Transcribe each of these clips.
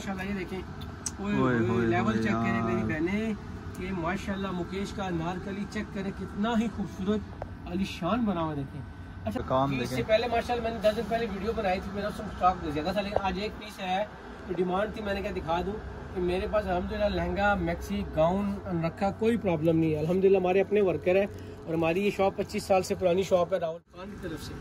माशाल्लाह ये देखें ओए लेवल चेक करें मेरी बहनें, ये माशाल्लाह मुकेश का नारकली चेक करें कितना ही खूबसूरत आलिशान बना हुआ देखें। अच्छा काम देखें, इससे पहले माशाल्लाह मैंने 10 दिन पहले वीडियो बनाई थी, मेरा स्टॉक ज़्यादा था लेकिन आज एक पीस है तो डिमांड थी, मैंने क्या दिखा दूँ कि मेरे पास अलहमदिल्ला लहंगा मैक्सी गाउन रखा कोई प्रॉब्लम नहीं है अलहमदिल्ला। हमारे अपने वर्कर है और हमारी ये शॉप 25 साल से पुरानी शॉप है राहुल खान की तरफ से।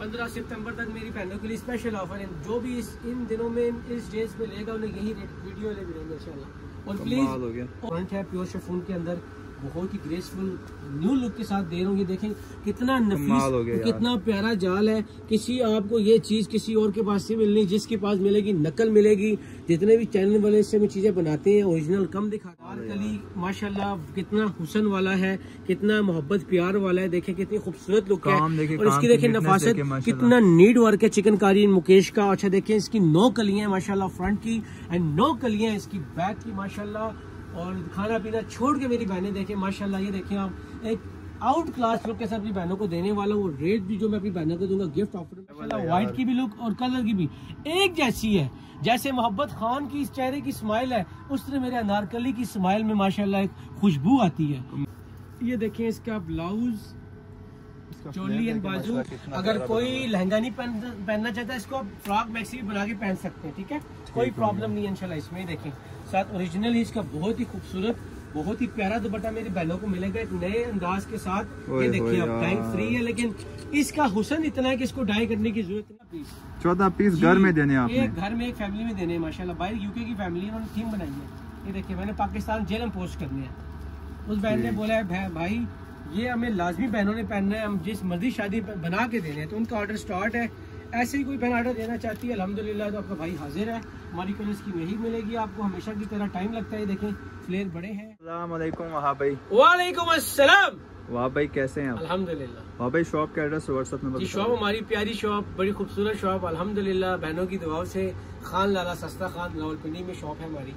15 सितंबर तक मेरी बहनों के लिए स्पेशल ऑफर है, जो भी इन दिनों में इस डेज पे लेगा उन्हें यही रेट वीडियो ले मिलेंगे इंशाल्लाह। और प्लीज फ्रंट है प्योर शिफॉन के अंदर, बहुत ही ग्रेसफुल न्यू लुक के साथ दे रहा हूँ। ये देखें कितना नफीस कितना प्यारा जाल है, किसी आपको ये चीज़ किसी और के पास से मिलनी, जिसके पास मिलेगी नकल मिलेगी। जितने भी चैनल वाले इससे में चीज़ें बनाते हैं ओरिजिनल कम दिखाते हैं। कली माशाल्लाह कितना हुसन वाला है, कितना मोहब्बत प्यार वाला है, देखें कितनी खूबसूरत लुक है। और इसकी देखें नफासत कितना नीट वर्क है चिकनकारी मुकेश का। अच्छा देखें इसकी 9 कलियाँ माशाल्लाह फ्रंट की एंड 9 कलियाँ इसकी बैक की माशाल्लाह। और खाना पीना छोड़ के मेरी बहनें देखें माशाल्लाह ये देखें आप एक आउट क्लास लुक के साथ अपनी बहनों को देने वाला हूँ। वो रेट भी जो मैं अपनी बहनों को दूंगा गिफ्ट ऑफर, व्हाइट की भी लुक और कलर की भी एक जैसी है। जैसे मोहब्बत खान की इस चेहरे की स्माइल है उस तरह मेरे अनारकली की स्माइल में माशाल्लाह एक खुशबू आती है। ये देखें इसका ब्लाउज चोली एंड बाजू। अगर कोई लहंगा नहीं पहनना चाहता इसको आप फ्रॉक मैक्सी भी बना के पहन सकते हैं, ठीक है कोई प्रॉब्लम नहीं है इंशाल्लाह। इसमें देखें साथ ओरिजिनल ही इसका बहुत ही खूबसूरत बहुत ही प्यारा दुपट्टा मेरी बहनों को मिलेगा एक नए अंदाज के साथ। ये देखिए आप डाई फ्री है लेकिन इसका हुसन इतना है कि इसको डाई करने की जरूरत है। पीस 14 पीस घर में देने आपने, एक घर में एक फैमिली में देने हैं माशाल्लाह। बाहर यूके की फैमिली उन्होंने थीम बनाई है। ये देखिए मैंने पाकिस्तान जेलम पोस्ट करने हैं, उस बहन ने बोला है भाई ये हमें लाजमी बहनों ने पहनना है, हम जिस मर्जी शादी बना के देने हैं, तो उनका ऑर्डर स्टार्ट है। ऐसे ही कोई बहन ऑर्डर देना चाहती है अल्हम्दुलिल्लाह तो आपका भाई हाजिर है, हमारी कॉलेज की यही मिलेगी आपको, हमेशा की तरह टाइम लगता है। देखें फ्लेयर बड़े हैं। अस्सलाम वालेकुम वहाब भाई। वालेकुम अस्सलाम वहाब भाई, कैसे हैं आप? अल्हम्दुलिल्लाह वहाब भाई। शॉप का एड्रेस व्हाट्सएप में बताइए। शॉप हमारी प्यारी शॉप, बड़ी खूबसूरत शॉप अल्हम्दुलिल्लाह बहनों की दुआओं से, खान लाला सस्ता खान रावलपिंडी में शॉप है हमारी।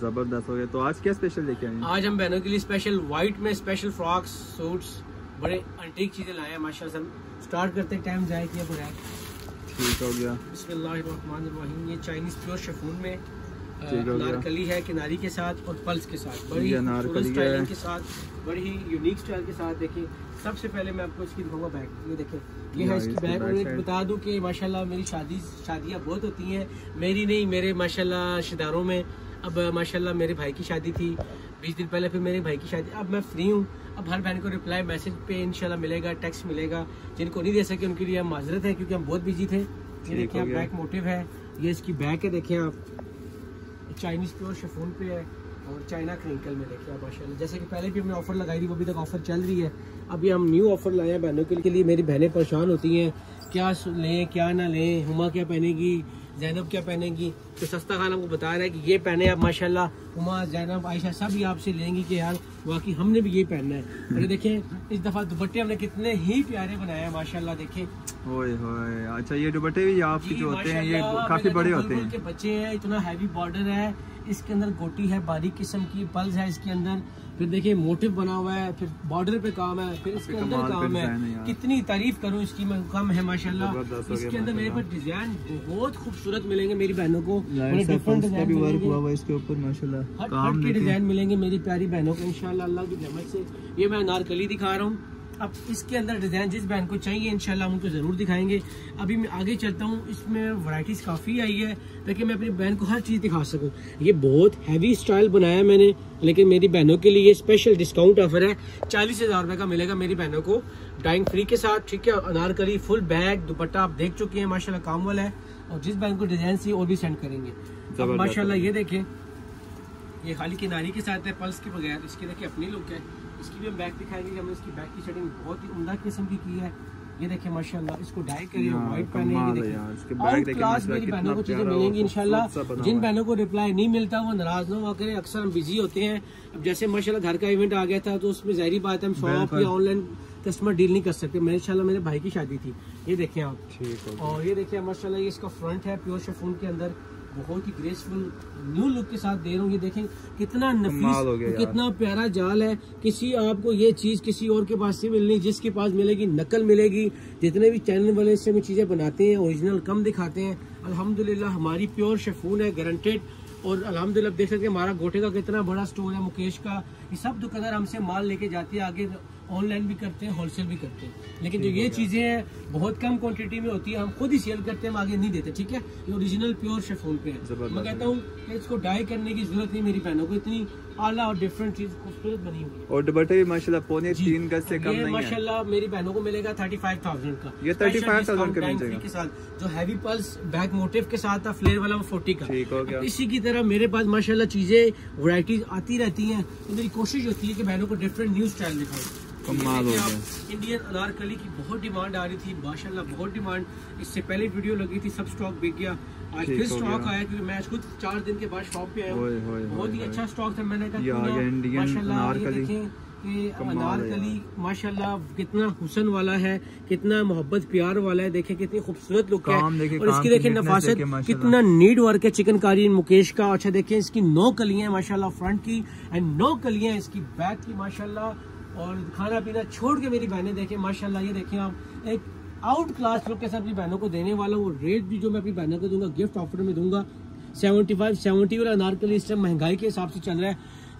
जबरदस्त हो गया। तो आज क्या स्पेशल लेके आए? आज हम बहनों के लिए स्पेशल व्हाइट में स्पेशल फ्रॉक्स सूट्स बड़े एंटीक चीजें लाए हैं माशाल्लाह। स्टार्ट करते टाइम जाए किया बुरा ठीक हो गया। बिस्मिल्लाहिर्रहमानिर्रहीम ये चाइनीज प्योर शिफॉन में अनारकली है किनारी के साथ और पल्स के साथ, बड़ी खूबसूरत स्टाइलिंग के साथ, बड़ी ही यूनिक स्टाइल के साथ। देखिए सबसे पहले मैं आपको इसकी दिखाऊंगा बैग। ये देखें ये है इसकी बैग। और एक बता दूं कि माशाल्लाह मेरी शादियाँ बहुत होती हैं, मेरी नहीं मेरे माशाल्लाह रिश्तेदारों में। अब माशाल्लाह मेरे भाई की शादी थी 20 दिन पहले, फिर मेरे भाई की शादी, अब मैं फ्री हूँ। अब हर बहन को रिप्लाई मैसेज पे इंशाल्लाह मिलेगा, टेक्स्ट मिलेगा। जिनको नहीं दे सके उनके लिए माजरत है क्योंकि हम बहुत बिजी थे। ये देखिए आप बैक मोटिव है, ये इसकी बैक है। देखिए आप चाइनीज प्योर शिफॉन पे है और चाइना क्रिंकल में देखिए आप माशाल्लाह। जैसे कि पहले भी हमने ऑफर लगाई थी, वो अभी तक ऑफर चल रही है। अभी हम न्यू ऑफर लाए हैं बहनों के लिए। मेरी बहनें परेशान होती हैं क्या लें क्या ना लें, उमा क्या पहनेगी जैनब क्या पहनेगी, तो सस्ता खान आपको बता रहा है कि ये पहने आप माशाल्लाह। उमा जैनब आयशा सब ये आपसे लेंगी कि यार वाकई हमने भी ये पहनना है। अरे देखें इस दफ़ा दुपट्टे हमने कितने ही प्यारे बनाए हैं माशाल्लाह। देखें ओए होए। अच्छा ये दुपट्टे भी आपके जो होते हैं ये काफ़ी बड़े होते हैं के बच्चे हैं, इतना हैवी बॉर्डर है इसके अंदर, गोटी है बारीक किस्म की, पल्स है इसके अंदर, फिर देखिए मोटिव बना हुआ है, फिर बॉर्डर पे काम है, फिर इसके अंदर काम है। कितनी तारीफ करूं इसकी मैं, कम है माशाल्लाह। इसके अंदर मेरे पास डिजाइन बहुत खूबसूरत मिलेंगे मेरी बहनों को, डिफरेंट डिजाइन भी वर्क हुआ है इसके ऊपर माशाल्लाह, हर काम के डिजाइन मिलेंगे मेरी प्यारी बहनों को इंशाल्लाह अल्लाह की रहमत से। ये मैं अनारकली दिखा रहा हूँ, अब इसके अंदर डिज़ाइन जिस बहन को चाहिए इंशाल्लाह उनको ज़रूर दिखाएंगे। अभी मैं आगे चलता हूँ, इसमें वैरायटीज़ काफ़ी आई है ताकि मैं अपनी बहन को हर चीज़ दिखा सकूँ। ये बहुत हैवी स्टाइल बनाया मैंने, लेकिन मेरी बहनों के लिए स्पेशल डिस्काउंट ऑफर है। 40,000 रुपये का मिलेगा मेरी बहनों को डाइंग फ्री के साथ, ठीक है। अनारकली फुल बैग दुपट्टा आप देख चुके हैं माशाल्लाह काम वाला है। और जिस बहन को डिज़ाइन चाहिए वो भी सेंड करेंगे माशाल्लाह। ये देखें ये खाली किनारी के साथ है पल्स के बगैर, इसके देखिए अपनी लुक है। इसकी भी हम बैक दिखाएंगे कि हमने इसकी बैक की शेडिंग बहुत ही उम्दा किस्म की है। ये देखिए माशाल्लाह इसको डाई करिए व्हाइट पहने चीजें मिलेंगी इंशाल्लाह। जिन बहनों को रिप्लाई नहीं मिलता वो नाराज ना हुआ करें, अक्सर हम बिजी होते हैं। अब जैसे माशाल्लाह घर का इवेंट आ गया था तो उसमें जाहिर बात है हम शॉप या ऑनलाइन कस्टमर डील नहीं कर सकते। मैं इंशाल्लाह मेरे भाई की शादी थी। ये देखें आप, और ये देखिए माशाल्लाह ये इसका फ्रंट है प्योर शिफॉन के अंदर, बहुत ही ग्रेसफुल न्यू लुक के साथ दे रहा हूँ। ये देखें कितना नफीस, कितना प्यारा जाल है। किसी आपको ये चीज़ किसी और के पास से मिलनी, जिसके पास मिलेगी नकल मिलेगी। जितने भी चैनल वाले इससे हमें चीज़ें बनाते हैं ओरिजिनल कम दिखाते हैं। अल्हम्दुलिल्लाह हमारी प्योर शेफून है गारंटेड। और अल्हम्दुलिल्लाह देख सकते हैं हमारा गोटे का कितना बड़ा स्टोर है मुकेश का। ये सब दुकानदार हमसे माल लेके जाती है, आगे ऑनलाइन भी करते हैं होलसेल भी करते हैं। लेकिन जो ये चीज़ें हैं बहुत कम क्वांटिटी में होती है, हम खुद ही सेल करते हैं, हम आगे नहीं देते। ठीक है, ये ओरिजिनल प्योर शेफून पे है। मैं कहता हूँ कि इसको डाई करने की जरूरत नहीं मेरी बहनों को, इतनी आला और डिफरेंट चीज़ खूबसूरत बनी हुई है। और दुपट्टे भी माशाल्लाह पौने 3 गज से कम नहीं है। माशाल्लाह मेरी बहनों को मिलेगा 35,000 का, ये 35,000 का मिलेगा के साथ जो हैवी पल्स बैक मोटिव के साथ था फ्लेयर वाला 40 का। इसी की तरह मेरे पास माशाल्लाह चीज़ें वैरायटीज आती रहती हैं। मेरी कोशिश होती है कि बहनों को डिफरेंट न्यू स्टाइल दिखाऊँ। इंडियन अनारकली की बहुत डिमांड आ रही थी माशाल्लाह, बहुत डिमांड। इससे पहले वीडियो लगी थी, सब स्टॉक बिक गया। आज फिर स्टॉक आया क्योंकि मैं खुद 4 दिन के बाद शॉप पे आया हूँ। बहुत ही अच्छा स्टॉक था। मैंने कहा माशाल्लाह अनारकली माशाल्लाह कितना हुसन वाला है, कितना मोहब्बत प्यार वाला है। देखें कितनी खूबसूरत लुक है और इसकी देखें नफासत कितना नीड वर्क है चिकनकारी मुकेश का। अच्छा देखें इसकी 9 कलियाँ माशाल्लाह फ्रंट की एंड 9 कलियाँ इसकी बैक की माशाल्लाह। और खाना पीना छोड़ के मेरी बहनें देखें माशाल्लाह, ये देखें आप एक आउट क्लास लुक के साथ अपनी बहनों को देने वाला हूँ। रेट भी जो मैं अपनी बहनों को दूंगा गिफ्ट ऑफर में दूंगा 75-70। और अनारकली इस टाइम महंगाई के हिसाब से चल रहा है।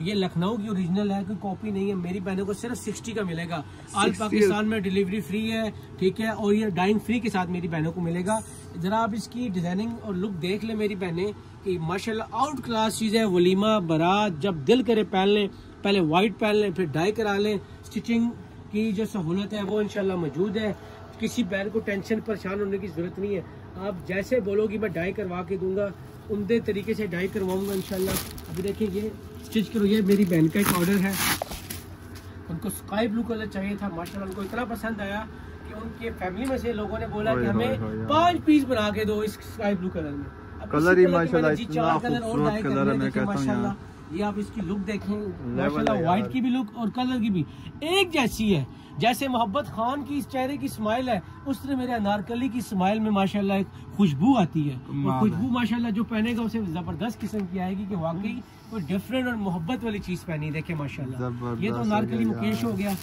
ये लखनऊ की ओरिजिनल है, कोई कॉपी नहीं है। मेरी बहनों को सिर्फ 60 का मिलेगा। ऑल पाकिस्तान में डिलीवरी फ्री है, ठीक है। और ये डाइंग फ्री के साथ मेरी बहनों को मिलेगा। जरा आप इसकी डिजाइनिंग और लुक देख ले मेरी बहनें कि माशाल्लाह आउट क्लास चीज़ है। वलीमा बारात जब दिल करे पहन लें, पहले वाइट पहन लें फिर डाई करा लें। स्टिचिंग की जो सहूलत है वो इंशाल्लाह मौजूद है। किसी बहन को टेंशन परेशान होने की ज़रूरत नहीं है। आप जैसे बोलोगी मैं डाई करवा के दूंगा, उम्दे तरीके से डाई करवाऊंगा इंशाल्लाह। अभी देखिए ये स्टिच करो, ये मेरी बहन का एक ऑर्डर है। उनको स्काई ब्लू कलर चाहिए था माशाल्लाह, उनको इतना पसंद आया कि उनके फैमिली में से लोगों ने बोला कि हमें 5 पीस बना के दो इस स्काई ब्लू कलर में। कलर ही माशाल्लाह इतना खूबसूरत कलर है, मैं कहता हूं यार ये आप इसकी लुक देखें माशाल्लाह, व्हाइट की भी लुक और कलर की भी एक जैसी है। जैसे मोहब्बत खान की इस चेहरे की स्माइल है, उस तरह मेरे अनारकली की स्माइल में माशाल्लाह एक खुशबू आती है। और खुशबू माशाल्लाह जो पहनेगा उसे जबरदस्त किस्म की आएगी कि वाकई कोई डिफरेंट और मोहब्बत वाली चीज पहनी। देखे माशाल्लाह ये तो अनारकली मुकेश हो गया।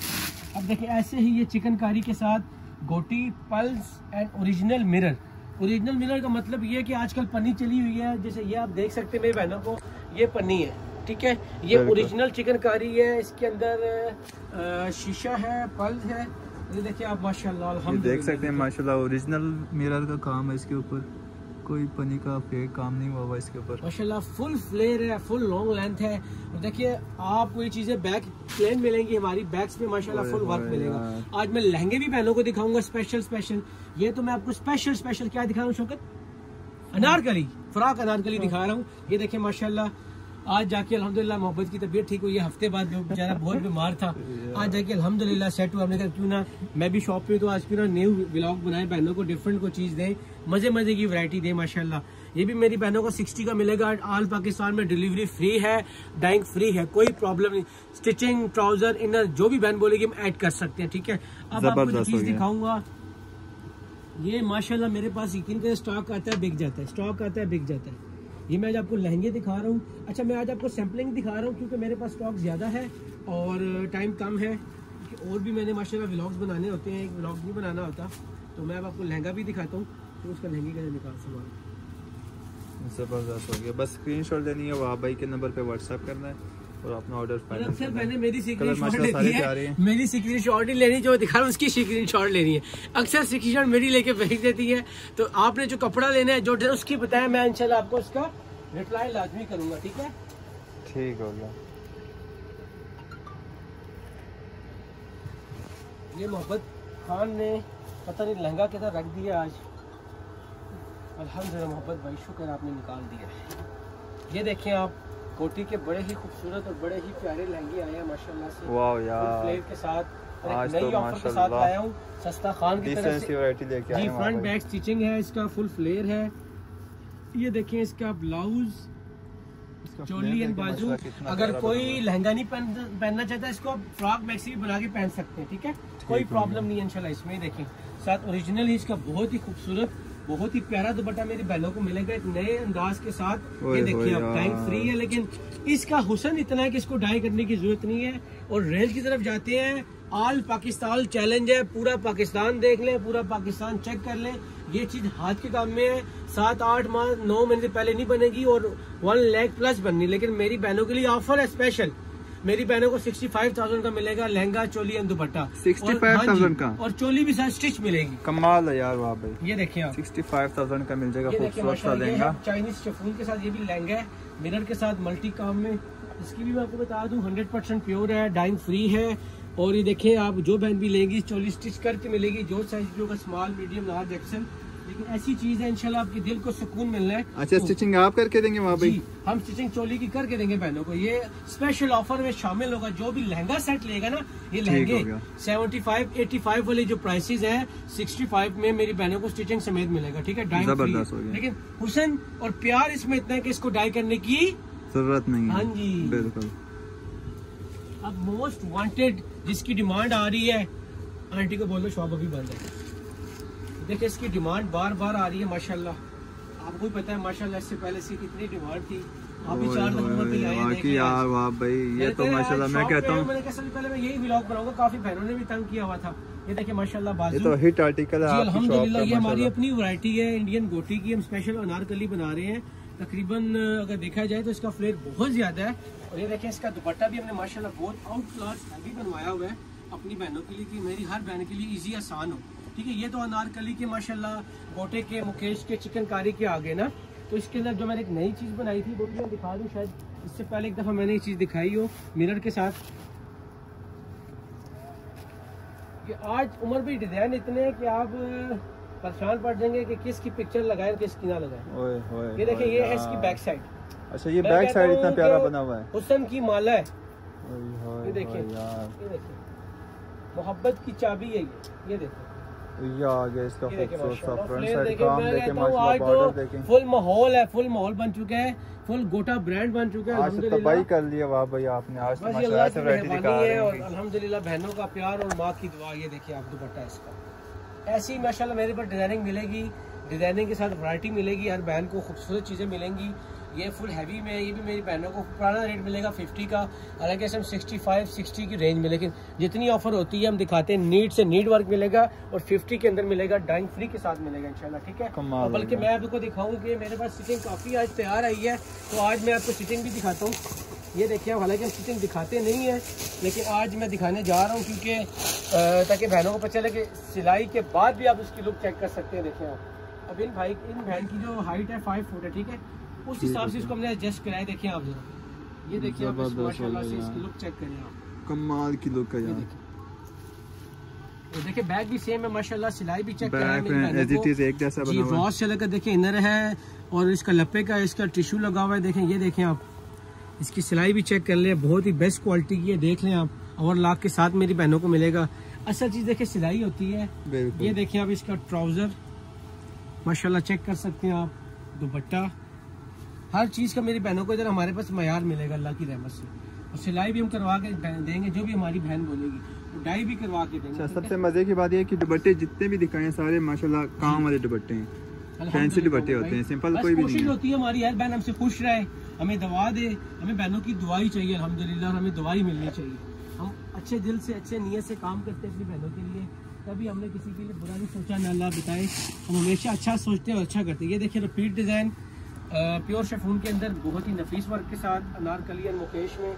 अब देखे ऐसे ही ये चिकनकारी के साथ गोटी pulse and original mirror. Original mirror का मतलब ये है कि आजकल पन्नी चली हुई है, जैसे ये आप देख सकते हैं मेरी बहनों को ये पन्नी है, ठीक है। ये ओरिजिनल चिकनकारी है, इसके अंदर शीशा है, पल्स है। ये देखिए आप माशाल्लाह हम देख सकते हैं माशाल्लाह ओरिजिनल मिरर का काम है। इसके ऊपर कोई पन्नी का फेक काम नहीं हुआ इसके ऊपर। माशाल्लाह फुल फ्लेयर है, फुल लॉन्ग लेंथ है। देखिए आपको ये चीजें बैक प्लेन मिलेंगी, हमारी बैक्स में माशाल्लाह फुल वर्क मिलेगा। आज मैं लहंगे भी बहनों को दिखाऊंगा स्पेशल। ये तो मैं आपको स्पेशल क्या दिखा रहा हूँ शौकत, अनारकली फ्राक अनारकली दिखा रहा हूँ। ये देखिए माशाल्लाह आज जाके अल्हम्दुलिल्लाह मोहब्बत की तबीयत ठीक हुई है। हफ्ते बाद बेचारा बहुत बीमार था, आज जाके अल्हम्दुलिल्लाह सेट हुआ। हमने कहा क्यों ना मैं भी शॉप पे हूँ तो आज क्यों ना न्यू व्लॉग बनाए, बहनों को डिफरेंट को चीज़ दें, मज़े की वैरायटी दें माशाल्लाह। ये भी मेरी बहनों को 60 का मिलेगा। ऑल पाकिस्तान में डिलीवरी फ्री है, डाइंग फ्री है, कोई प्रॉब्लम नहीं। स्टिचिंग ट्राउजर इनर जो भी बहन बोलेगी हम ऐड कर सकते हैं, ठीक है। अब आपको जो चीज़ दिखाऊँगा ये माशाल्लाह मेरे पास यकीन करें स्टॉक आता है बिक जाता है, स्टॉक आता है बिक जाता है। ये मैं आज आपको लहंगे दिखा रहा हूँ। अच्छा मैं आज आपको सैम्पलिंग दिखा रहा हूँ क्योंकि मेरे पास स्टॉक ज़्यादा है और टाइम कम है। और भी मैंने माशाल्लाह व्लॉग्स बनाने होते हैं, एक व्लॉग नहीं बनाना होता। तो मैं अब आपको लहंगा भी दिखाता हूँ तो उसका लहंगे का निकाल सामान ज़बरदस्त हो गया। बस स्क्रीनशॉट देनी है, वहाँ भाई के नंबर पर व्हाट्सअप करना है और अपना ऑर्डर फाइनल। मेरी स्क्रीन शॉट ही लेनी जो दिखा रहा हूँ उसकी स्क्रीन शॉट लेनी है। अक्सर स्क्रीन शॉट मेरी लेके भेज देती है। तो आपने जो कपड़ा लेना है जो उसकी बताया मैं इंशाल्लाह आपको उसका रिप्लाई लाजमी करूंगा, ठीक है। ठीक हो गया। ये मोहब्बत खान ने पता नहीं लहंगा कैसा रख दिया आज। अल्हम्दुलिल्लाह मोहब्बत भाई शुक्र आपने निकाल दिया। ये देखें आप कोटी के बड़े ही खूबसूरत और बड़े ही प्यारे लहंगे आए हैं माशाल्लाह से। वाओ यार फ्लेयर के साथ आज नई ऑफर के साथ आया हूं सस्ता खान की तरफ से वैरायटी लेके आया हूं। जी फ्रंट बैक स्टिचिंग है, इसका फुल फ्लेयर है। ये देखें इसका ब्लाउज, चोली एंड बाजू। अगर कोई लहंगा नहीं पहनना चाहता इसको फ्रॉक मैक्सी भी बना के पहन सकते हैं, ठीक है, कोई प्रॉब्लम नहीं है इंशाल्लाह इसमें। देखें साथ ओरिजिनल ही इसका बहुत ही खूबसूरत बहुत ही प्यारा दुपट्टा मेरी बहनों को मिलेगा एक नए अंदाज के साथ। ये देखिए आप, टाइम फ्री है लेकिन इसका हुसन इतना है कि इसको डाई करने की जरूरत नहीं है। और रेंज की तरफ जाते हैं, ऑल पाकिस्तान चैलेंज है, पूरा पाकिस्तान देख ले, पूरा पाकिस्तान चेक कर ले। ये चीज हाथ के काम में है, 7-8 माह 9 महीने से पहले नहीं बनेगी और 1 लाख प्लस बननी। लेकिन मेरी बहनों के लिए ऑफर है स्पेशल, मेरी बहनों को 65,000 का मिलेगा लहंगा चोली एंड दुपट्टा, 65,000 का, और चोली भी साथ स्टिच मिलेगी। कमाल है यार वाह भाई, ये देखिए 65,000 का मिल जाएगा खूबसूरत सा लहंगा चाइनीज शिफॉन के साथ। ये भी लहंगा है मिरर के साथ मल्टी काम में, इसकी भी मैं आपको बता दूं 100% प्योर है, डाइंग फ्री है। और ये देखें आप, जो बहन भी लेंगी चोली स्टिच करके मिलेगी, जो साइज होगा स्मॉल मीडियम लार्ज एक्सेल, लेकिन ऐसी चीज है इंशाल्लाह आपके दिल को सुकून मिलना है। अच्छा तो, स्टिचिंग आप करके देंगे वहाँ पे? हम स्टिचिंग चोली की करके देंगे बहनों को। ये स्पेशल ऑफर में शामिल होगा, जो भी लहंगा सेट लेगा ना, ये लहंगे 75-85 वाली जो प्राइसेज है 65 में मेरी बहनों को स्टिचिंग समेत मिलेगा, ठीक है, डाई फ्री। लेकिन हुसन और प्यार इसमें इतना है कि इसको डाई करने की जरूरत नहीं। हाँ जी बिल्कुल। अब मोस्ट वांटेड जिसकी डिमांड आ रही है, आंटी को बोलो शॉप अभी बंद है। देखिए इसकी डिमांड बार बार आ रही है माशाल्लाह, आपको भी पता है माशाल्लाह इससे पहले इसकी कितनी डिमांड थी। आप यार वाह भाई, ये तो माशाल्लाह मैं कहता हूँ, पहले मैं यही व्लॉग बनाऊंगा, काफी बहनों ने भी तंग किया हुआ था। ये देखिए माशाल्लाह बाजू, ये तो हिट आर्टिकल है अल्हम्दुलिल्लाह। ये हमारी अपनी वैरायटी है इंडियन गोटी की, हम स्पेशल अनारकली बना रहे हैं। तकरीबन अगर देखा जाए तो इसका फ्लेयर बहुत ज्यादा है। और ये देखिए इसका दुपट्टा भी हमने माशाल्लाह बहुत आउट क्लास हैवी बनवाया हुआ है अपनी बहनों के लिए, कि मेरी हर बहन के लिए इजी आसान हो, ठीक है। ये तो अनारकली के माशाल्लाह गोटे के मुकेश के चिकनकारी के आगे ना, तो इसके अंदर जो मैंने एक नई चीज़ बनाई थी वो भी मैं दिखा दूँ, शायद इससे पहले एक दफ़ा मैंने ये चीज़ दिखाई हो मिरर के साथ। कि आज उम्र भी डिजाइन इतने हैं कि आप परेशान पड़ जाएंगे कि किसकी पिक्चर लगाए किसकी ना लगाए। ये देखिए ये है इसकी बैक साइड। अच्छा ये बैक साइड इतना प्यारा बना हुआ है, हुस्न की माला है। ये देखिए, ये देखिए मोहब्बत की चाबी है ये देखिए। ये आ गया इसका खूबसूरत फ्रंट साइड काम, देखिए माशाल्लाह बॉर्डर देखिए, फुल माहौल है, फुल माहौल बन चुका है, फुल गोटा ब्रांड बन चुका है। आज तबाही कर लिया वाह भाई आपने, आज तो माशाल्लाह से वैरायटी दिखा रहे हैं और अल्हम्दुलिल्लाह बहनों का प्यार और माँ की दुआ। ये देखिए आप दुपट्टा इसका, ऐसी माशाल्लाह मेरे पर डिजाइनिंग मिलेगी, डिजाइनिंग के साथ वैरायटी मिलेगी, हर बहन को खूबसूरत चीजें मिलेंगी। ये फुल हैवी में, ये भी मेरी बहनों को पुराना रेट मिलेगा 50 का, हालांकि इसमें 65-60 की रेंज में, लेकिन जितनी ऑफर होती है हम दिखाते हैं। नीड से नीड वर्क मिलेगा और 50 के अंदर मिलेगा, डाइंग फ्री के साथ मिलेगा इंशाल्लाह, ठीक है। तो बल्कि मैं आपको दिखाऊंगा कि मेरे पास स्टिचिंग काफ़ी आज तैयार आई है, तो आज मैं आपको स्टिचिंग भी दिखाता हूँ। ये देखिए, हालांकि हम स्टिचिंग दिखाते नहीं है लेकिन आज मैं दिखाने जा रहा हूँ, क्योंकि ताकि बहनों को पता चले कि सिलाई के बाद भी आप उसकी लुक चेक कर सकते हैं। देखिए आप, अब इन बहन की जो हाइट है 5 फुट है, ठीक है, उस हिसाब से इसको हमने एडजस्ट कराया। देखिए आप जरा, ये देखिए आप माशाल्लाह से इसकी लुक चेक करें आप, कमाल की लुक है यार। देखिए बैग भी सेम है माशाल्लाह, सिलाई भी चेक करें, वॉश से लेकर देखिए इनर है और इसका लपे का इसका टिश्यू लगा हुआ है। देखें ये देखें आप, इसकी सिलाई भी चेक कर लें, बहुत ही बेस्ट क्वालिटी की है, देख लें आप। और लाख के साथ मेरी बहनों को मिलेगा। असल चीज देखिए सिलाई होती है। ये देखिए आप, इसका ट्राउजर माशाल्लाह चेक कर सकते हैं आप, दुपट्टा, हर चीज़ का मेरी बहनों को इधर हमारे पास मयार मिलेगा अल्लाह की रहमत से। और सिलाई भी हम करवा के देंगे जो भी हमारी बहन बोलेगी, तो डाई भी करवा के देंगे। सबसे मजे की बात यह है कि दुपट्टे जितने भी दिखाए हैं सारे माशाल्लाह काम वाले दुपट्टे हैं, फैंसी दुपट्टे होते हैं, सिंपल कोई भी नहीं होती है। हमारी हर बहन हमसे खुश रहे, हमें दवा दे, हमें बहनों की दुआई चाहिए अल्हम्दुलिल्लाह, हमें दुआई मिलनी चाहिए। हम अच्छे दिल से अच्छे नीयत से काम करते हैं अपनी बहनों के लिए, कभी हमने किसी के लिए बुरा नहीं सोचा, ना अल्लाह बताए, हम हमेशा अच्छा सोचते हैं और अच्छा करते हैं। ये देखिए रिपीट डिज़ाइन प्योर शिफॉन के अंदर बहुत ही नफीस वर्क के साथ, अनारकली और मुकेश में।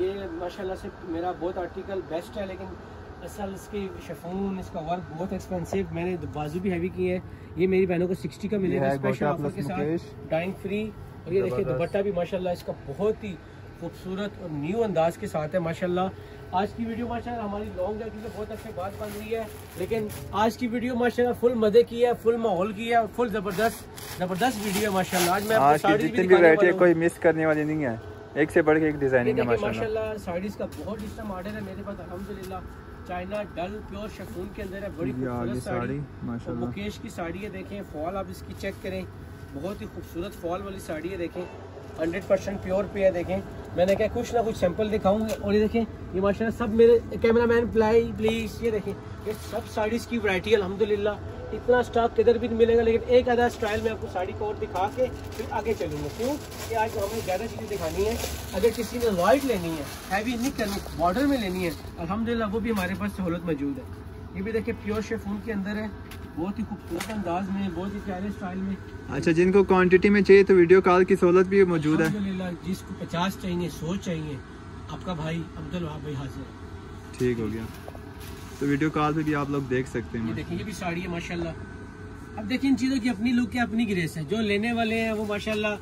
ये माशाल्लाह से मेरा बहुत आर्टिकल बेस्ट है, लेकिन असल इसके शिफॉन इसका वर्क बहुत एक्सपेंसिव, मैंने बाजू भी हैवी किए हैं। ये मेरी बहनों को 60 का मिलेगा स्पेशल ऑफर के साथ, डाइंग फ्री। और ये देखिए दुपट्टा भी माशाल्लाह इसका बहुत ही खूबसूरत और न्यू अंदाज के साथ है माशाल्लाह। आज की वीडियो माशाल्लाह हमारी लॉन्ग है क्योंकि बहुत अच्छी बात बन रही है, लेकिन आज की वीडियो माशाल्लाह फुल मजे की है, फुल माहौल की है, फुल जबरदस्त वीडियो है माशाल्लाह। आज मैं आपको साड़ी भी दिखाने कोई मिस करने वाली नहीं है, एक से बढ़ के एक डिजाइनिंग है माशाल्लाह। साड़ीज का बहुत डिस्टम ऑर्डर है मेरे पास अल्हम्दुलिल्लाह, चाइना डल प्योर शिफॉन के अंदर है, बड़ी खूबसूरत साड़ी माशाल्लाह, मुकेश की साड़ी है। देखें फॉल आप इसकी चेक करें, बहुत ही खूबसूरत फॉल वाली साड़ी है, देखें 100% प्योर पे है। देखें मैंने क्या कुछ ना कुछ सैंपल दिखाऊंगे। और ये देखें ये माशाल्लाह सब मेरे कैमरामैन प्लाई प्लीज, ये देखें ये सब साड़ीज़ की वैरायटी अल्हम्दुलिल्लाह इतना स्टॉक किधर भी नहीं मिलेगा, लेकिन एक आधा स्टाइल में आपको साड़ी को और दिखा के फिर आगे चलूँगा। क्यों कि आज हमें ज़्यादा चीज़ें दिखानी है। अगर किसी ने वाइट लेनी है, हैवी नहीं करनी, बॉर्डर में लेनी है, अल्हम्दुलिल्लाह वो भी हमारे पास सहूलत मौजूद है। ये भी देखिए प्योर शेफून के अंदर है, बहुत ही खूबसूरत अंदाज में, बहुत ही प्यारे स्टाइल में। अच्छा, जिनको क्वांटिटी में चाहिए तो वीडियो कॉल की सहूलत भी मौजूद है। जिसको 50 चाहिए, 100 चाहिए, आपका भाई अब्दुल वहाब भाई हाजिर है। ठीक हो गया, तो वीडियो कॉल पे भी आप लोग देख सकते हैं। देखिए ये भी साड़ी है माशाल्लाह। अब देखिए इन चीज़ों की अपनी लुक है, अपनी ग्रेस है। जो लेने वाले हैं वो माशाल्लाह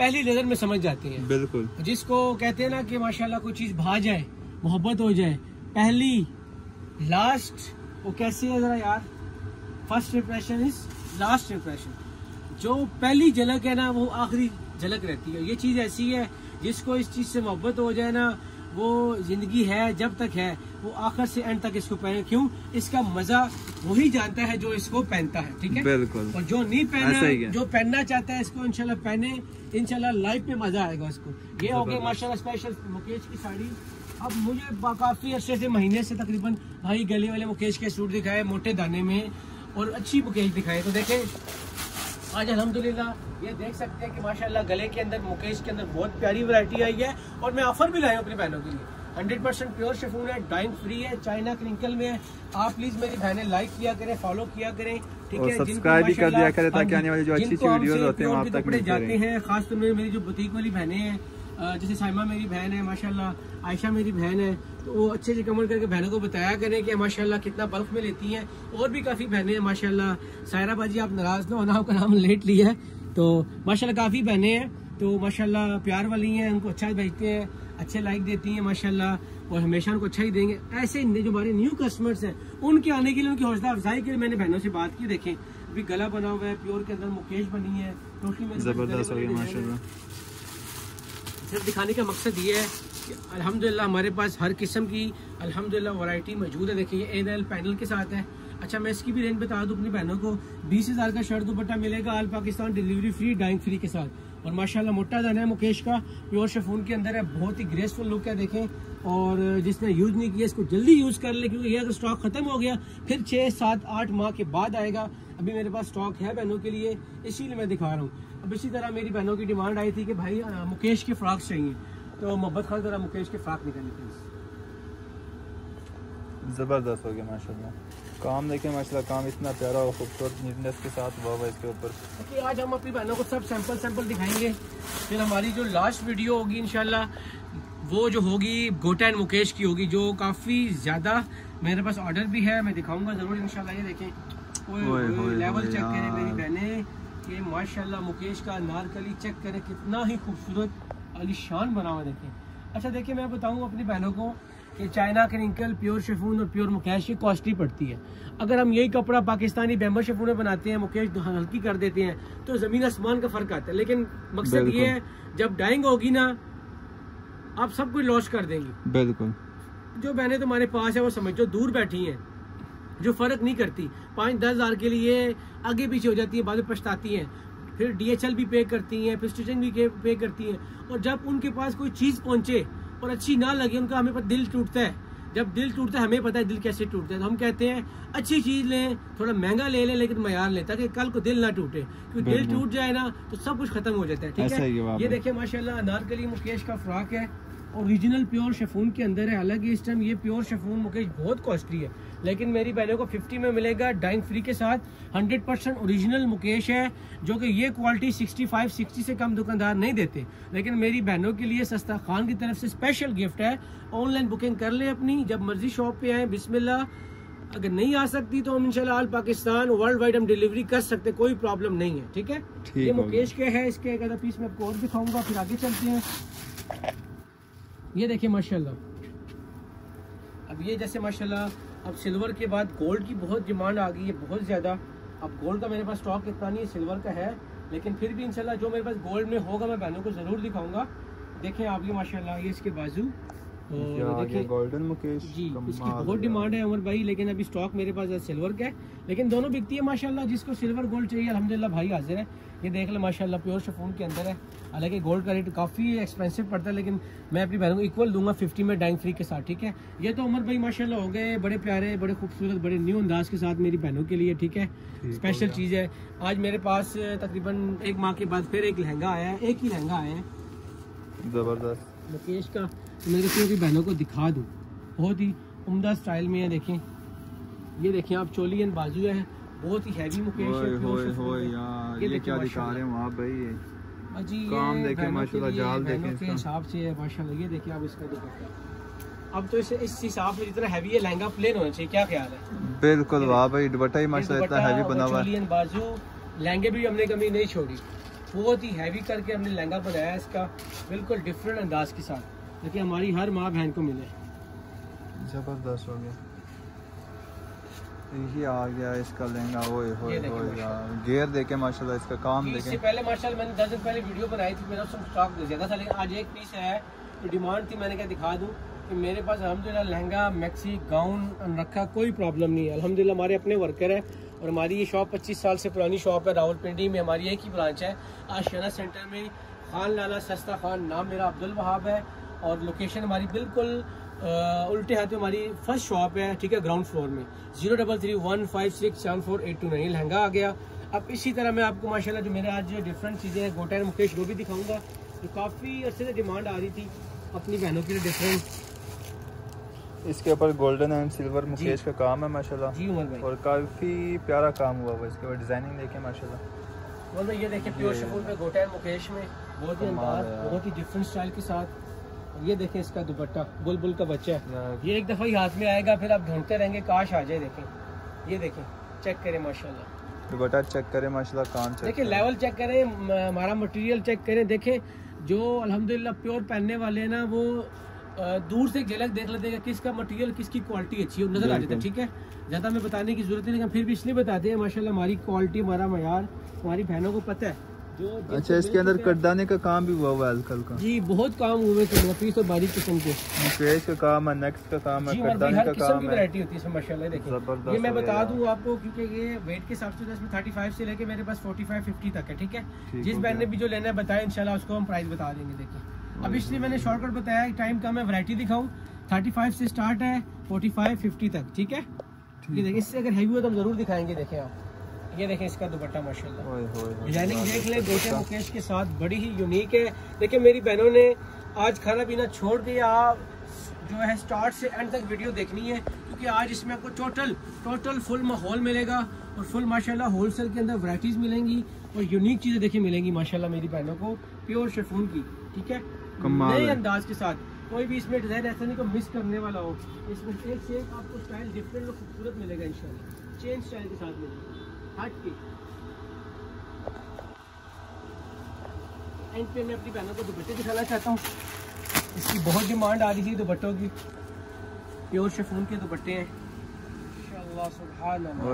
पहली नज़र में समझ जाते हैं। बिल्कुल, जिसको कहते हैं ना कि माशाल्लाह कोई चीज़ भा जाए, मोहब्बत हो जाए, पहली लास्ट वो कैसे है ज़रा यार, first impression is last impression. जो पहली झलक है ना वो आखिरी झलक रहती है। ये चीज़ ऐसी है जिसको इस चीज़ से मोहब्बत हो जाए ना, वो जिंदगी है जब तक है वो आखिर से एंड तक इसको पहने। क्यों, इसका मजा वही जानता है जो इसको पहनता है। ठीक है, बिल्कुल। और जो नहीं पहना, जो पहनना चाहता है इसको इंशाल्लाह पहने, इंशाल्लाह लाइफ में मजा आएगा उसको। ये हो गया माशाल्लाह स्पेशल मुकेश की साड़ी। अब मुझे काफी अरसे से, महीने से तकरीबन, भाई गले वाले मुकेश के सूट दिखाए मोटे दाने में और अच्छी मुकेश दिखाए। तो देखे आज अल्हम्दुलिल्लाह ये देख सकते हैं कि माशाल्लाह गले के अंदर, मुकेश के अंदर बहुत प्यारी वैरायटी आई है। और मैं ऑफर भी लाया हूँ अपनी बहनों के लिए। 100% प्योर शिफॉन है, डाइंग फ्री है, चाइना क्रिंकल में है। आप प्लीज मेरी बहनें लाइक किया करें, फॉलो किया करें, ठीक है, सब्सक्राइब भी कर दिया करें ताकि आने वाली जो अच्छी अच्छी वीडियोस होते हैं वहां तक पहुंच जाते हैं। खासतौर पर मेरी जो बुटीक वाली बहनें हैं, जैसे साइमा मेरी बहन है माशाल्लाह, आयशा मेरी बहन है, तो वो अच्छे से कमेंट करके बहनों को बताया करें कि माशाल्लाह कितना बल्क में लेती हैं। और भी काफ़ी बहनें हैं माशाल्लाह। सायरा बाजी आप नाराज़ ना होना, आपका नाम लेट लिया है, तो माशाल्लाह काफ़ी बहनें हैं तो माशाल्लाह प्यार वाली हैं, उनको अच्छा भेजते हैं, अच्छे लाइक देती हैं माशाल्लाह, और हमेशा उनको अच्छा ही देंगे। ऐसे जो हमारे न्यू कस्टमर्स हैं उनके आने के लिए, उनकी हौसला अफजाई के लिए मैंने बहनों से बात की। देखें अभी गला बना हुआ है प्योर के अंदर, मुकेश बनी है, टोटली में ज़बरदस्त माशाल्लाह। सिर्फ दिखाने का मकसद ये है अल्हम्दुलिल्लाह हमारे पास हर किस्म की अल्हम्दुलिल्लाह वैरायटी मौजूद है। देखिए ये एनएल पैनल के साथ है। अच्छा, मैं इसकी भी रेंज बता दूं अपनी बहनों को, 20,000 का शर्ट दुपट्टा मिलेगा, all Pakistan delivery free, dyeing free के साथ। और माशाल्लाह मोटा दाना है मुकेश का, प्योर शेफून के अंदर है, बहुत ही ग्रेसफुल लुक है। देखें, और जिसने यूज़ नहीं किया इसको जल्दी यूज़ कर ले, क्योंकि ये अगर स्टॉक ख़त्म हो गया फिर 6-8 माह के बाद आएगा। अभी मेरे पास स्टॉक है बहनों के लिए, इसीलिए मैं दिखा रहा हूँ। अब इसी तरह मेरी बहनों की डिमांड आई थी कि भाई मुकेश के फ्रॉक्स चाहिए, तो मोहब्बत खान ज़रा मुकेश के फ्रॉक निकालिए प्लीज़। ज़बरदस्त हो गया माशाल्लाह, काम देखें माशाल्लाह, काम इतना प्यारा और खूबसूरत नीटनेस के साथ हुआ हुआ इसके ऊपर। क्योंकि आज हम अपनी बहनों को सब सैंपल दिखाएंगे, फिर हमारी जो लास्ट वीडियो होगी इंशाल्लाह वो जो होगी गोटा एंड मुकेश की होगी, जो काफ़ी ज़्यादा मेरे पास ऑर्डर भी है, मैं दिखाऊँगा ज़रूर इंशाल्लाह। ये देखें लेवल चेक करें मेरी बहनें, ये माशाल्लाह मुकेश का नारकली चेक करें कितना ही खूबसूरत आलिशान बना हुआ। देखें, अच्छा देखिए मैं बताऊँ अपनी बहनों को कि चाइना के रिंकल, प्योर शेफून और प्योर मुकेश की कॉस्टली पड़ती है। अगर हम यही कपड़ा पाकिस्तानी बैम्बर शेफून में बनाते हैं, मुकेश हल्की कर देते हैं, तो ज़मीन आसमान का फ़र्क आता है। लेकिन मकसद ये है जब डाइंग होगी ना आप सब कुछ लॉस कर देंगे। बिल्कुल, जो बहनें तुम्हारे पास है वो समझो दूर बैठी हैं, जो फ़र्क नहीं करती, 5-10 हज़ार के लिए आगे पीछे हो जाती है, बाद में पछताती हैं, फिर DHL भी पे करती हैं, फिर स्टिचिंग भी पे करती हैं। और जब उनके पास कोई चीज़ पहुंचे और अच्छी ना लगे उनका, हमें पर दिल टूटता है। जब दिल टूटता है हमें पता है दिल कैसे टूटता है, तो हम कहते हैं अच्छी चीज़ लें, थोड़ा महंगा ले लें लेकिन मयार लें, ताकि कल को दिल ना टूटे। क्योंकि दिल टूट जाए ना तो सब कुछ खत्म हो जाता है। ठीक है, ये देखिए माशाल्लाह अनारकली मुकेश का फ्रॉक है, ओरिजिनल प्योर शेफून के अंदर है। हालांकि इस टाइम ये प्योर शेफून मुकेश बहुत कॉस्टली है, लेकिन मेरी बहनों को 50 में मिलेगा, डाइंग फ्री के साथ। 100% ओरिजिनल मुकेश है, जो कि ये क्वालिटी 65-60 से कम दुकानदार नहीं देते, लेकिन मेरी बहनों के लिए सस्ता खान की तरफ से स्पेशल गिफ्ट है। ऑनलाइन बुकिंग कर लें अपनी, जब मर्जी शॉप पे आएँ, बिस्मिल्लाह। अगर नहीं आ सकती तो हम इंशाल्लाह ऑल पाकिस्तान, वर्ल्ड वाइड हम डिलीवरी कर सकते हैं, कोई प्रॉब्लम नहीं है। ठीक है, ये मुकेश के है, इसके एक आधा पीस में आपको और दिखाऊँगा, फिर आगे चलते हैं। ये देखिए माशाल्लाह, अब ये जैसे माशाल्लाह अब सिल्वर के बाद गोल्ड की बहुत डिमांड आ गई है, बहुत ज़्यादा। अब गोल्ड का मेरे पास स्टॉक इतना नहीं है, सिल्वर का है, लेकिन फिर भी इंशाल्लाह जो मेरे पास गोल्ड में होगा मैं बहनों को ज़रूर दिखाऊंगा। देखें आप ये माशाल्लाह, ये इसके बाजू देखिए गोल्डन मुकेश जी, इसकी बहुत डिमांड है उमर भाई, लेकिन अभी स्टॉक मेरे पास सिल्वर का है, लेकिन दोनों बिकती है माशाल्लाह। जिसको सिल्वर गोल्ड चाहिए अल्हम्दुलिल्लाह भाई हाजिर है। ये देख ले माशाल्लाह प्योर शिफॉन के अंदर है, हालांकि गोल्ड का रेट काफ़ी एक्सपेंसिव पड़ता है, लेकिन मैं अपनी बहनों को इक्वल दूंगा 50 में डाइंग फ्री के साथ, ठीक है। ये तो उमर भाई माशाल्लाह हो गए बड़े प्यारे, बड़े खूबसूरत, बड़े न्यू अंदाज के साथ मेरी बहनों के लिए, ठीक है, स्पेशल चीज़ है। आज मेरे पास तकरीबन एक माह के बाद फिर एक लहंगा आया है, एक ही लहंगा आया है ज़बरदस्त मुकेश का, मेरे को बहनों को दिखा दूँ। बहुत ही उम्दा स्टाइल में है, देखें ये देखें आप, चोली एंड बाजू है, बहुत ही हैवी मुकेश है, ये क्या दिखा रहे हैं आप भाई, अजी काम देखें माशाल्लाह, जाल देखें इसका हिसाब से है माशाल्लाह। ये देखिए आप इसका दुपट्टा, अब तो इसे इस हिसाब से जितना हैवी है लहंगा प्लेन होना चाहिए, क्या ख्याल है? बिल्कुल वाह भाई, दुपट्टा ही माशाल्लाह इतना हैवी बना हुआ है, चोली एंड बाजू, लहंगे भी हमने कमी नहीं छोड़ी, बहुत ही हैवी करके हमने लहंगा बनाया इसका, बिल्कुल डिफरेंट अंदाज के साथ, ताकि हमारी हर माँ बहन को मिले। जबरदस्त हो गया, यही आ गया इसका लहंगा, गेयर देखे माशाल्लाह, इसका काम देखे। इससे पहले माशाल्लाह मैंने 10 दिन पहले वीडियो बनाई थी, मेरा उसमें स्टॉक ज्यादा था, लेकिन आज एक पीस है तो डिमांड थी, मैंने क्या दिखा दूँ कि मेरे पास अल्हम्दुलिल्लाह लहंगा, मैक्सी, गाउन रखा, कोई प्रॉब्लम नहीं है अल्हम्दुलिल्लाह। हमारे अपने वर्कर है और हमारी ये शॉप 25 साल से पुरानी शॉप है, रावलपिंडी में हमारी एक ही ब्रांच है, आशियाना सेंटर में, खान लाला सस्ता खान, नाम मेरा अब्दुल वहाब है, और लोकेशन हमारी बिल्कुल उल्टे हाथ में हमारी फर्स्ट शॉप है, ठीक है, ग्राउंड फ्लोर में 03315674829। लहंगा आ गया, अब इसी तरह मैं आपको माशाल्लाह जो मेरे आज जो डिफरेंट चीज़ें हैं गोटा और मुकेश वो भी दिखाऊंगा, जो तो काफ़ी अच्छे से डिमांड आ रही थी अपनी बहनों के लिए डिफरेंट। इसके ऊपर गोल्डन एंड सिल्वर मुकेश का काम है माशाल्लाह जी उमर भाई, और काफ़ी प्यारा काम हुआ, इसके ऊपर डिज़ाइनिंग देखें माशाल्लाह। मतलब ये देखिए प्योर शिफॉन में गोटा और मुकेश में बहुत ही अंदाज, बहुत ही डिफरेंट स्टाइल के साथ। ये देखें इसका दुपट्टा, बुलबुल का बच्चा है, ये एक दफ़ा ही हाथ में आएगा फिर आप ढूंढते रहेंगे काश आ जाए। देखें ये देखें, चेक करें माशाल्लाह दुपट्टा, चेक करें माशाल्लाह काम, देखिए लेवल चेक करें, हमारा मटेरियल चेक करें। देखें जो अल्हम्दुलिल्लाह प्योर पहनने वाले हैं ना, वो दूर से झलक देख लेते हैं किसका मटेरियल, किसकी क्वालिटी अच्छी है, नज़र आ जाता है, ठीक है। ज़्यादा हमें बताने की जरूरत नहीं, लेकिन फिर भी इसलिए बताते हैं माशाल्लाह हमारी क्वालिटी, हमारा मयार हमारी बहनों को पता है। अच्छा, इसके अंदर कटदाने का काम भी हुआ हुआ है आजकल का जी, बहुत काम हुए थे नफीस और बारीक किस्म के, मुकेश का काम है, नेक्स्ट का काम है, कटदाने का काम है, वैरायटी होती है इसमें माशाल्लाह। देखिए ये मैं बता दूं आपको, क्योंकि ये वेट के हिसाब से 35 से लेके मेरे पास 45-50 तक है, ठीक है। जिस बहन ने भी जो लेना है बताएं, इंशाल्लाह उसको हम प्राइस बता देंगे। देखिए अब इसलिए मैंने शॉर्टकट बताया, टाइम कम है, वैरायटी दिखाऊं। 35 से स्टार्ट है, 45-50 तक, ठीक है। ये देखिए इससे अगर हैवी हो तो हम जरूर दिखाएंगे। देखें आप, ये देखें इसका दुपट्टा माशाल्लाह, डिजाइनिंग देख ले गोटा मुकेश के साथ, बड़ी ही यूनिक है। देखिए मेरी बहनों ने आज खाना पीना छोड़ के आप जो है स्टार्ट से एंड तक वीडियो देखनी है, क्योंकि आज इसमें आपको टोटल फुल माहौल मिलेगा और फुल माशाल्लाह होलसेल के अंदर वैरायटीज मिलेंगी और यूनिक चीज़ें देखिए मिलेंगी माशाल्लाह मेरी बहनों को, प्योर शिफॉन की, ठीक है, नए अंदाज के साथ। कोई भी इसमें डिज़ाइन ऐसा नहीं को मिस करने वाला हो, इसमें एक से एक आपको स्टाइल डिफरेंट और खूबसूरत मिलेगा इंशाल्लाह, चेंज स्टाइल के साथ मिलेगा। एंड पे मैं अपनी बहनों को दुपट्टे दिखाना चाहता हूँ, इसकी बहुत डिमांड आ रही थी दुपट्टों की, प्योर शिफॉन के दुपट्टे हैं इंशाल्लाह, सुभान अल्लाह।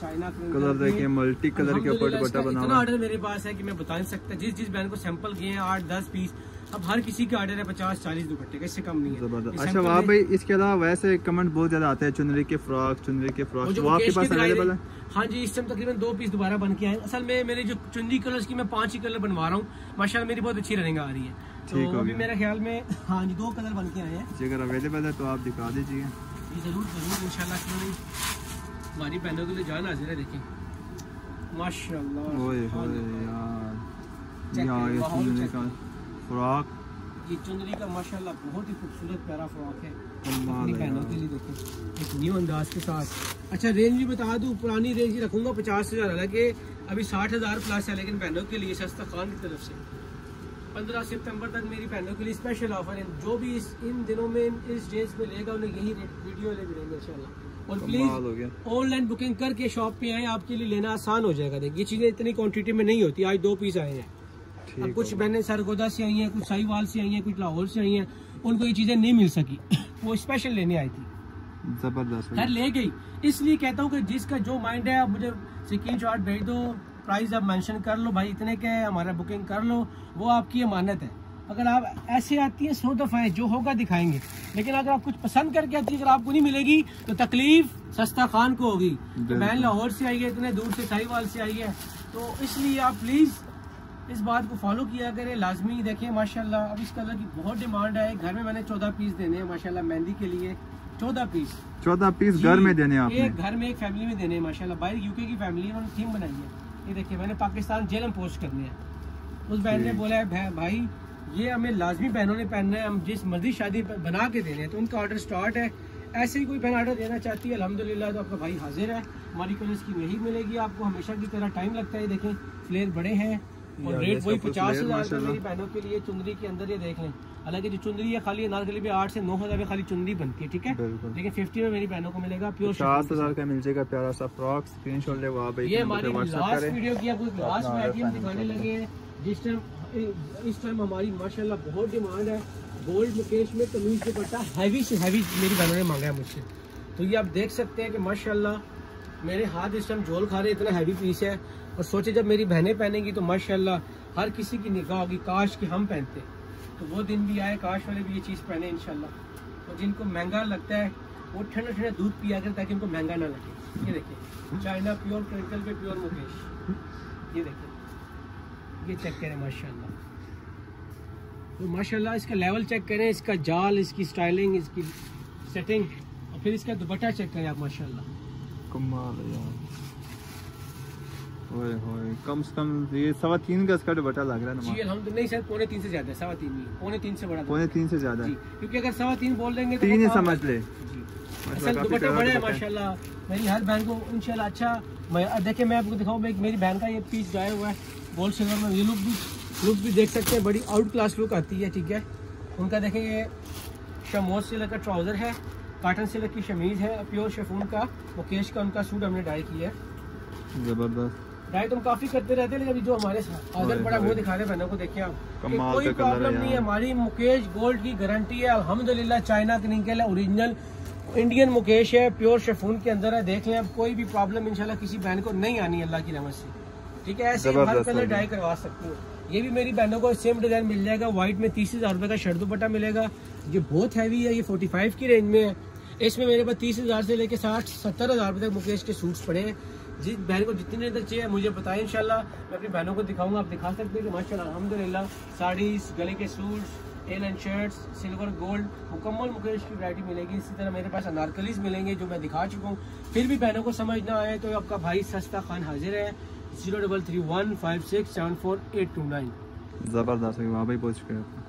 चाइना कलर देखिए, मल्टी कलर के ऊपर दुपट्टा बना हुआ है। ऑर्डर मेरे पास है कि मैं बता नहीं सकता, जिस जिस बहन को सैंपल किए हैं 8-10 पीस, अब हर किसी का ऑर्डर है 50-40 दुपट्टे का, इससे कम नहीं है। अच्छा वहाँ भाई, इसके अलावा वैसे कमेंट बहुत ज्यादा आते हैं चुनरी के फ्रॉक, वो आपके पास अवेलेबल है? हाँ जी, इस टाइम तकरीबन 2 पीस दोबारा बन के आए। असल में मेरे जो चुनरी कलर्स की मैं 5 ही कलर बनवा रहा हूँ माशाल्लाह, मेरी बहुत अच्छी रनिंग आ रही है, तो अभी मेरे ख्याल में हाँ जी 2 कलर बन के आए हैं। अगर अवेलेबल है तो आप दिखा दीजिए, जरूर इंशाल्लाह, हमारी बहनों के लिए जान हाजिर है। देखिए माशाल्लाह फ्रॉक, ये चुनरी का माशाल्लाह बहुत ही खूबसूरत प्यारा फ्रॉक है अपनी बहनों के लिए, देखो एक न्यू अंदाज के साथ। अच्छा रेंज भी बता दूँ, पुरानी रेंज ही रखूँगा 50,000, हालांकि अभी 60,000 प्लस है, लेकिन बहनों के लिए सस्ता खान की तरफ से 15 सितंबर तक मेरी बहनों के लिए स्पेशल ऑफर है। जो भी इन दिनों में इस रेंज में लेगा उन्हें यही वीडियो ले मिलेंगे इंशाल्लाह। और प्लीज़ ऑनलाइन बुकिंग करके शॉप पर आएँ, आपके लिए लेना आसान हो जाएगा। देखिए ये चीज़ें इतनी क्वान्टिटी में नहीं होती, आज 2 पीस आए हैं। अब कुछ बहनें सरगोधा से आई हैं, कुछ साईवाल से आई हैं, कुछ लाहौर से आई हैं, उनको ये चीज़ें नहीं मिल सकी, वो स्पेशल लेने आई थी, जबरदस्त खैर ले गई। इसलिए कहता हूँ कि जिसका जो माइंड है आप मुझे स्क्रीनशॉट भेज दो, प्राइस आप मेंशन कर लो भाई इतने के, हमारा बुकिंग कर लो, वो आपकी अमानत है। अगर आप ऐसे आती हैं 100 दफ़ाएँ जो होगा दिखाएंगे, लेकिन अगर आप कुछ पसंद करके आती है, अगर आपको नहीं मिलेगी तो तकलीफ सस्ता खान को होगी। बहन लाहौर से आई है, इतने दूर से साहिवाल से आई है, तो इसलिए आप प्लीज़ इस बात को फॉलो किया करें, लाजमी देखें। माशाल्लाह अब इस कलर की बहुत डिमांड है। घर में मैंने 14 पीस देने हैं माशाल्लाह मेहंदी के लिए। 14 पीस घर में देने हैं, एक घर में एक फैमिली में देने हैं माशाल्लाह। बाहर यूके की फैमिली है, उन्होंने थीम बनाई है। ये देखिए मैंने पाकिस्तान जेलम पोस्ट करने हैं। उस बहन ने बोला है भाई ये हमें लाजमी बहनों ने पहनना है, हम जिस मर्जी शादी बना के देने हैं, तो उनका ऑर्डर स्टार्ट है। ऐसे ही कोई बहन ऑर्डर देना चाहती है अल्हम्दुलिल्लाह तो आपका भाई हाजिर है। हमारी कॉलेज की यही मिलेगी आपको, हमेशा की तरह टाइम लगता है। देखें फ्लेयर बड़े हैं और रेट वही 50,000 मेरी बहनों के लिए चुंदरी के अंदर। ये देख लें, हालांकि जो चुंदरी है खाली अनारकली पे 8 से 9 हज़ार में खाली चुंदरी बनती है, ठीक है। लेकिन 50 में मेरी बहनों को मिलेगा प्योर 50,000 का मिल जाएगा प्यारा सा फ्रॉक। स्क्रीनशॉट ले वहां पे, ये हमारी लास्ट वीडियो की आपको लास्ट आइटम दिखाने लगे हैं। जिस टाइम इस टाइम हमारी माशाल्लाह बहुत डिमांड है गोल्ड मुकेश में कमीज दुपट्टा हैवी से हैवी मेरी बहनों ने मांगा है मुझसे। तो ये आप देख सकते हैं कि माशाल्लाह मेरे हाथ इस टाइम झोल खा रहे, इतना हैवी पीस है। और सोचे जब मेरी बहनें पहनेंगी तो माशाल्लाह हर किसी की निगाह होगी, काश कि हम पहनते। तो वो दिन भी आए, काश वाले भी ये चीज़ पहने इंशाल्लाह। और जिनको महंगा लगता है वो ठंडा ठंडा दूध पिया कर ताकि उनको महंगा ना लगे। ये देखिए चाइना प्योर क्रिंकल पे प्योर मुकेश, ये देखिए ये चेक करें माशाल्लाह। तो माशाल्लाह इसका लेवल चेक करें, इसका जाल, इसकी स्टाइलिंग, इसकी सेटिंग, और फिर इसका दुपट्टा चेक करें आप माशाल्लाह। कमाल यार, ओए होए, कम से कम ये 3.25 गज का दुपट्टा लग रहा है ना। जी अल्हम्दुलिल्लाह, नहीं सर 2.25 से ज्यादा है, 3.25 नहीं, 2.25 से बड़ा, 2.25 से ज्यादा है। क्योंकि अगर 3.25 बोल देंगे तो 3 ही समझ ले। असल दुपट्टा बड़ा है माशाल्लाह, मेरी हर बहन को इंशाल्लाह। अच्छा देखिए मैं आपको दिखाऊं, मेरी बहन का ये पीस जाया हुआ है गोल्ड सिल्वर में। ये लुक भी देख सकते हैं, बड़ी आउट क्लास लुक आती है, ठीक है। उनका देखें ये शमोज सिल्क का ट्राउजर है, काटन सिल्क की शमीज है, प्योर शिफॉन का मुकेश का उनका सूट हमने डाई किया है। जबरदस्त डाइट हम काफी करते रहते हैं, लेकिन जो हमारे आदर बड़ा वो दिखा रहे हैं बहनों को। देखिए आप, कोई प्रॉब्लम नहीं है, हमारी मुकेश गोल्ड की गारंटी है अल्हम्दुलिल्लाह। चाइना की निकल है, ओरिजिनल इंडियन मुकेश है, प्योर शिफॉन के अंदर है। देख लें आप, कोई भी प्रॉब्लम इंशाल्लाह किसी बहन को नहीं आनी अल्लाह की रहमत से, ठीक है। ऐसे हर कलर डाई करवा सकती हूँ। ये भी मेरी बहनों को सेम डिजाइन मिल जाएगा। व्हाइट में 30,000 रुपये का शर्ट दुपट्टा मिलेगा, ये बहुत हैवी है, ये 45 की रेंज में है। इसमें मेरे पास 30,000 से लेकर 60-70,000 रुपये तक मुकेश के सूट्स पड़े हैं। जिस बहन को जितनी देर तक चाहिए मुझे बताएं, इंशाल्लाह मैं अपनी बहनों को दिखाऊंगा। आप दिखा सकते हैं कि माशाल्लाह अल्हम्दुलिल्लाह साड़ीज, गले के सूट्स, एलन शर्ट्स, सिल्वर गोल्ड, मुकम्मल मुकेश की वैरायटी मिलेगी। इसी तरह मेरे पास अनारकलीज मिलेंगे जो मैं दिखा चुका हूँ। फिर भी बहनों को समझ ना आए तो आपका भाई सस्ता खान हाजिर है, 03315674829। ज़बरदस्त है, वहाँ भाई पहुँच गए।